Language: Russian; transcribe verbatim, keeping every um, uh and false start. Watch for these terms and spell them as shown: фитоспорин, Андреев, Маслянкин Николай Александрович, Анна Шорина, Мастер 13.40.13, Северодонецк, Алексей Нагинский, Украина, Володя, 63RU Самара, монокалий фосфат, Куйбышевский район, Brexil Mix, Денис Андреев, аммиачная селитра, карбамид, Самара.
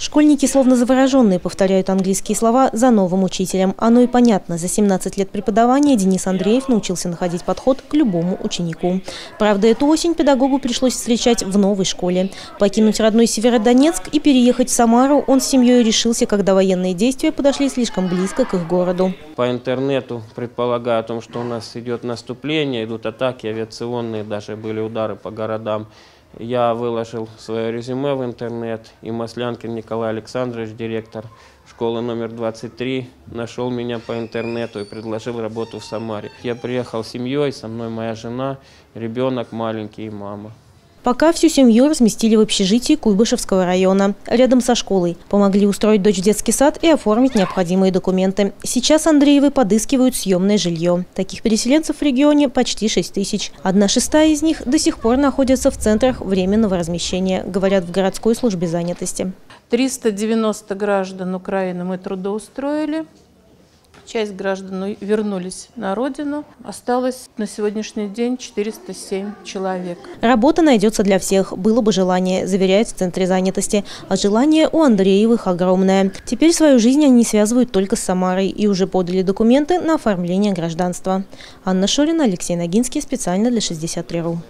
Школьники, словно завороженные, повторяют английские слова за новым учителем. Оно и понятно. За семнадцать лет преподавания Денис Андреев научился находить подход к любому ученику. Правда, эту осень педагогу пришлось встречать в новой школе. Покинуть родной Северодонецк и переехать в Самару он с семьей решился, когда военные действия подошли слишком близко к их городу. По интернету предполагаю о том, что у нас идет наступление, идут атаки авиационные, даже были удары по городам. Я выложил свое резюме в интернет, и Маслянкин Николай Александрович, директор школы номер двадцать три, нашел меня по интернету и предложил работу в Самаре. Я приехал с семьей, со мной моя жена, ребенок маленький и мама. Пока всю семью разместили в общежитии Куйбышевского района, рядом со школой. Помогли устроить дочь в детский сад и оформить необходимые документы. Сейчас Андреевы подыскивают съемное жилье. Таких переселенцев в регионе почти шесть тысяч. Одна шестая из них до сих пор находятся в центрах временного размещения, говорят в городской службе занятости. триста девяносто граждан Украины мы трудоустроили. Часть граждан вернулись на родину. Осталось на сегодняшний день четыреста семь человек. Работа найдется для всех. Было бы желание, заверяет в центре занятости. А желание у Андреевых огромное. Теперь свою жизнь они связывают только с Самарой и уже подали документы на оформление гражданства. Анна Шорина, Алексей Нагинский. Специально для шестьдесят три точка ру.